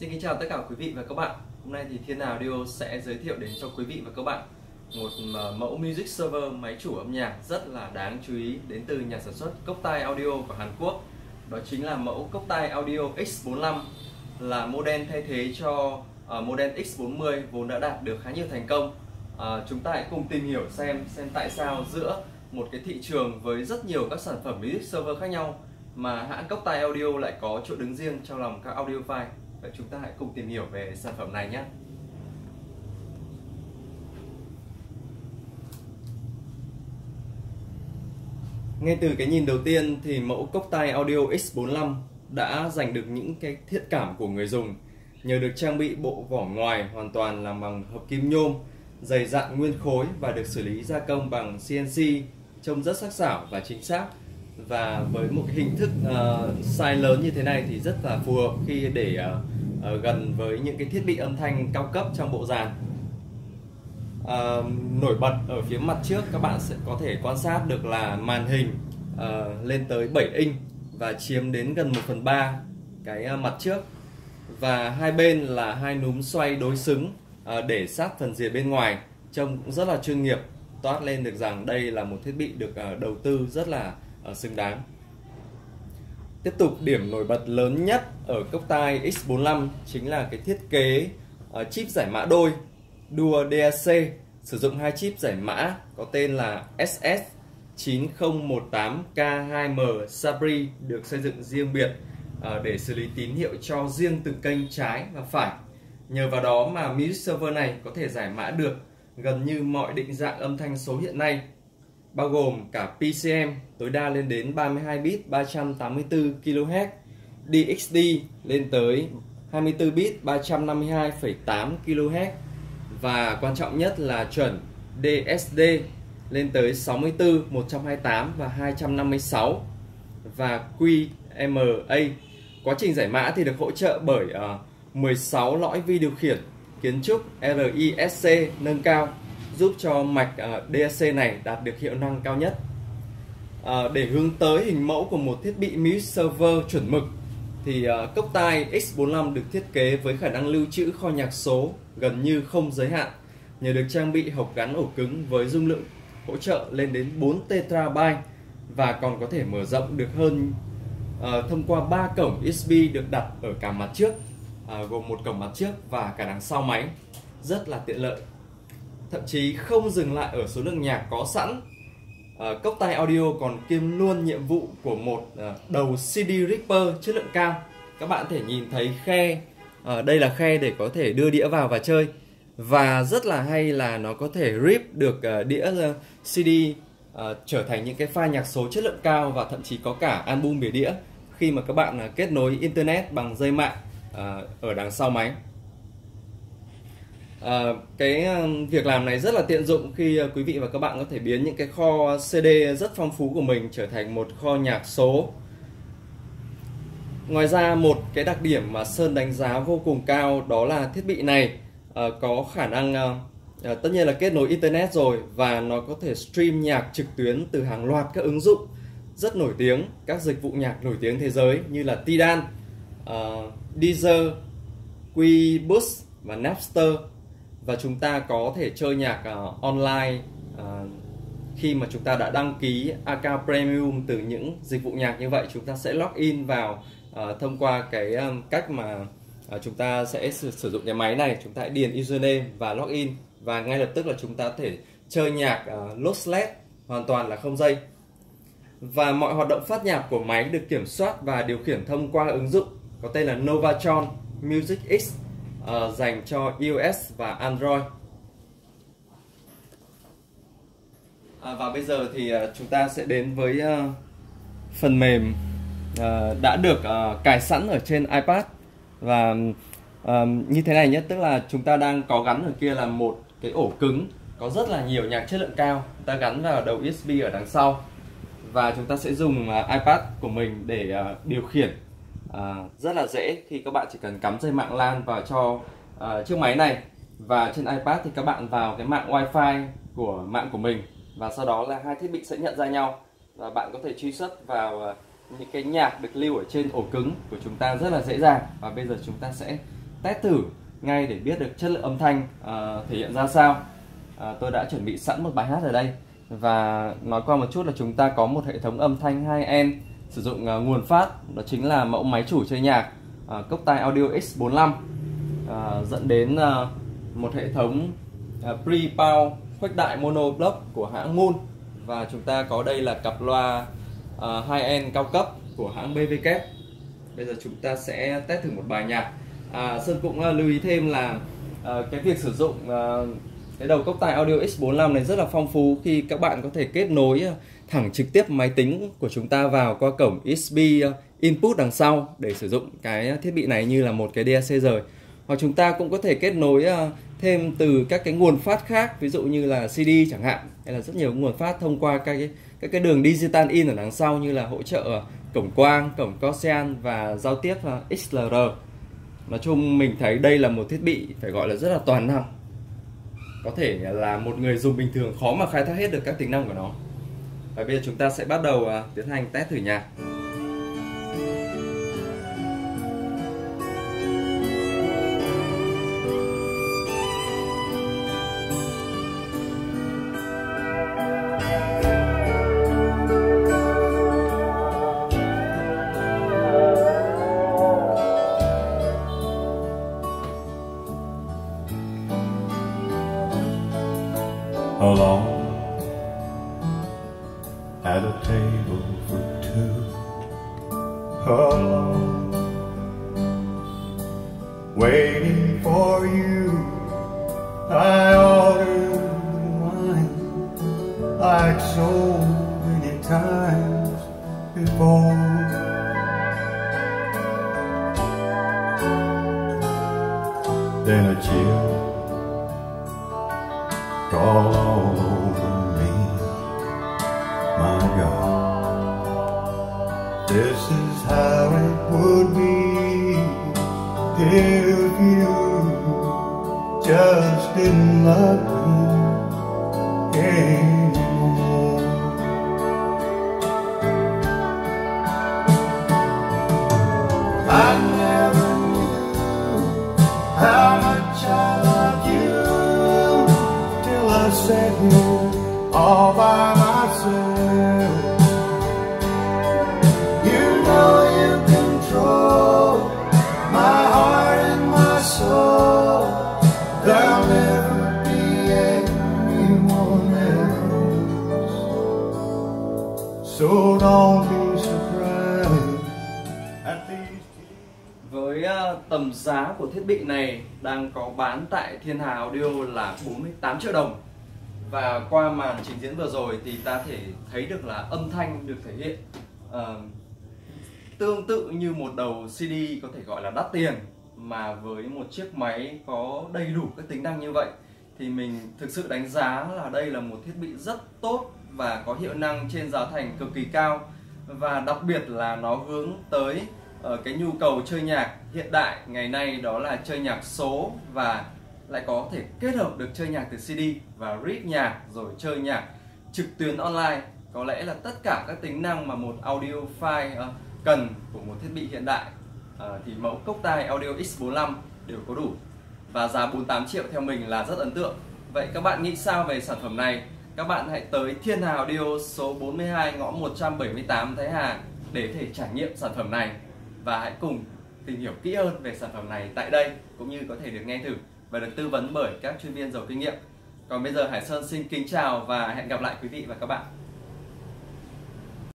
Xin kính chào tất cả quý vị và các bạn. Hôm nay thì Thiên Hà Audio sẽ giới thiệu đến cho quý vị và các bạn một mẫu music server, máy chủ âm nhạc rất là đáng chú ý đến từ nhà sản xuất Cocktail Audio của Hàn Quốc. Đó chính là mẫu Cocktail Audio X45, là model thay thế cho model X40 vốn đã đạt được khá nhiều thành công. Chúng ta hãy cùng tìm hiểu xem tại sao giữa một cái thị trường với rất nhiều các sản phẩm music server khác nhau mà hãng Cocktail Audio lại có chỗ đứng riêng trong lòng các audio file. Vậy chúng ta hãy cùng tìm hiểu về sản phẩm này nhé. Ngay từ cái nhìn đầu tiên thì mẫu Cocktail Audio X45 đã giành được những cái thiện cảm của người dùng nhờ được trang bị bộ vỏ ngoài hoàn toàn làm bằng hợp kim nhôm, dày dặn nguyên khối và được xử lý gia công bằng CNC, trông rất sắc sảo và chính xác. Và với một cái hình thức size lớn như thế này thì rất là phù hợp khi để gần với những cái thiết bị âm thanh cao cấp trong bộ dàn. Nổi bật ở phía mặt trước, các bạn sẽ có thể quan sát được là màn hình lên tới 7 inch và chiếm đến gần 1/3 cái mặt trước, và hai bên là hai núm xoay đối xứng để sát phần rìa bên ngoài, trông cũng rất là chuyên nghiệp, toát lên được rằng đây là một thiết bị được đầu tư rất là xứng đáng. Tiếp tục, điểm nổi bật lớn nhất ở Cocktail X45 chính là cái thiết kế chip giải mã đôi đua DAC, sử dụng hai chip giải mã có tên là SS9018K2M Sabre được xây dựng riêng biệt để xử lý tín hiệu cho riêng từng kênh trái và phải. Nhờ vào đó mà music server này có thể giải mã được gần như mọi định dạng âm thanh số hiện nay, bao gồm cả PCM tối đa lên đến 32 bit 384 kHz, DXD lên tới 24 bit 352,8 kHz và quan trọng nhất là chuẩn DSD lên tới 64, 128 và 256 và QMA. Quá trình giải mã thì được hỗ trợ bởi 16 lõi vi điều khiển kiến trúc RISC nâng cao, giúp cho mạch DAC này đạt được hiệu năng cao nhất. Để hướng tới hình mẫu của một thiết bị music server chuẩn mực thì Cocktail X45 được thiết kế với khả năng lưu trữ kho nhạc số gần như không giới hạn, nhờ được trang bị hộc gắn ổ cứng với dung lượng hỗ trợ lên đến 4 terabyte và còn có thể mở rộng được hơn thông qua 3 cổng USB được đặt ở cả mặt trước, gồm một cổng mặt trước và cả đằng sau máy, rất là tiện lợi. Thậm chí không dừng lại ở số lượng nhạc có sẵn, Cocktail Audio còn kiêm luôn nhiệm vụ của một đầu CD ripper chất lượng cao. Các bạn có thể nhìn thấy khe, đây là khe để có thể đưa đĩa vào và chơi. Và rất là hay là nó có thể rip được đĩa CD trở thành những cái file nhạc số chất lượng cao và thậm chí có cả album bìa đĩa khi mà các bạn kết nối internet bằng dây mạng ở đằng sau máy. Cái việc làm này rất là tiện dụng khi quý vị và các bạn có thể biến những cái kho CD rất phong phú của mình trở thành một kho nhạc số. Ngoài ra, một cái đặc điểm mà Sơn đánh giá vô cùng cao đó là thiết bị này có khả năng tất nhiên là kết nối internet rồi, và nó có thể stream nhạc trực tuyến từ hàng loạt các ứng dụng rất nổi tiếng, các dịch vụ nhạc nổi tiếng thế giới như là Tidal, Deezer, Qbus và Napster. Và chúng ta có thể chơi nhạc online khi mà chúng ta đã đăng ký account premium từ những dịch vụ nhạc như vậy. Chúng ta sẽ login vào thông qua cái cách mà chúng ta sẽ sử dụng cái máy này. Chúng ta hãy điền username và login, và ngay lập tức là chúng ta có thể chơi nhạc lossless, hoàn toàn là không dây. Và mọi hoạt động phát nhạc của máy được kiểm soát và điều khiển thông qua ứng dụng có tên là Novatron Music X dành cho iOS và Android. Và bây giờ thì chúng ta sẽ đến với phần mềm đã được cài sẵn ở trên iPad và như thế này nhé. Tức là chúng ta đang có gắn ở kia là một cái ổ cứng có rất là nhiều nhạc chất lượng cao, chúng ta gắn vào đầu USB ở đằng sau và chúng ta sẽ dùng iPad của mình để điều khiển. Rất là dễ khi các bạn chỉ cần cắm dây mạng LAN vào cho chiếc máy này, và trên iPad thì các bạn vào cái mạng Wi-Fi của mạng của mình, và sau đó là hai thiết bị sẽ nhận ra nhau và bạn có thể truy xuất vào những cái nhạc được lưu ở trên ổ cứng của chúng ta rất là dễ dàng. Và bây giờ chúng ta sẽ test thử ngay để biết được chất lượng âm thanh thể hiện ra sao. Tôi đã chuẩn bị sẵn một bài hát ở đây. Và nói qua một chút là chúng ta có một hệ thống âm thanh high-end sử dụng nguồn phát, đó chính là mẫu máy chủ chơi nhạc Cocktail Audio X45, dẫn đến một hệ thống pre-power khuếch đại mono block của hãng Moon. Và chúng ta có đây là cặp loa high-end cao cấp của hãng BWC. Bây giờ chúng ta sẽ test thử một bài nhạc. Sơn cũng lưu ý thêm là cái việc sử dụng cái đầu Cocktail Audio X45 này rất là phong phú khi các bạn có thể kết nối thẳng trực tiếp máy tính của chúng ta vào qua cổng USB input đằng sau để sử dụng cái thiết bị này như là một cái DAC rời. Hoặc chúng ta cũng có thể kết nối thêm từ các cái nguồn phát khác, ví dụ như là CD chẳng hạn, hay là rất nhiều nguồn phát thông qua các cái đường digital in ở đằng sau như là hỗ trợ cổng quang, cổng coaxial và giao tiếp XLR. Nói chung mình thấy đây là một thiết bị phải gọi là rất là toàn năng. Có thể là một người dùng bình thường khó mà khai thác hết được các tính năng của nó. Và bây giờ chúng ta sẽ bắt đầu tiến hành test thử nhạc. Alone at a table for two, alone waiting for you. I ordered wine like so many times before. Then a chill all over me, my God. This is how it would be if you just didn't love me anymore. I never knew how much I loved you. Sat here all by myself. You know you control my heart and my soul. There'll never be anyone else, so don't be surprised at these. Với tầm giá của thiết bị này đang có bán tại Thiên Hà Audio là 48 triệu đồng. Và qua màn trình diễn vừa rồi thì ta thể thấy được là âm thanh được thể hiện tương tự như một đầu CD có thể gọi là đắt tiền, mà với một chiếc máy có đầy đủ các tính năng như vậy thì mình thực sự đánh giá là đây là một thiết bị rất tốt và có hiệu năng trên giá thành cực kỳ cao. Và đặc biệt là nó hướng tới cái nhu cầu chơi nhạc hiện đại ngày nay, đó là chơi nhạc số và lại có thể kết hợp được chơi nhạc từ CD và read nhạc rồi chơi nhạc trực tuyến online. Có lẽ là tất cả các tính năng mà một audio file cần của một thiết bị hiện đại thì mẫu Cocktail Audio X45 đều có đủ. Và giá 48 triệu theo mình là rất ấn tượng. Vậy các bạn nghĩ sao về sản phẩm này? Các bạn hãy tới Thiên Hà Audio số 42 ngõ 178 Thái Hà để thể trải nghiệm sản phẩm này. Và hãy cùng tìm hiểu kỹ hơn về sản phẩm này tại đây, cũng như có thể được nghe thử và được tư vấn bởi các chuyên viên giàu kinh nghiệm. Còn bây giờ Hải Sơn xin kính chào và hẹn gặp lại quý vị và các bạn.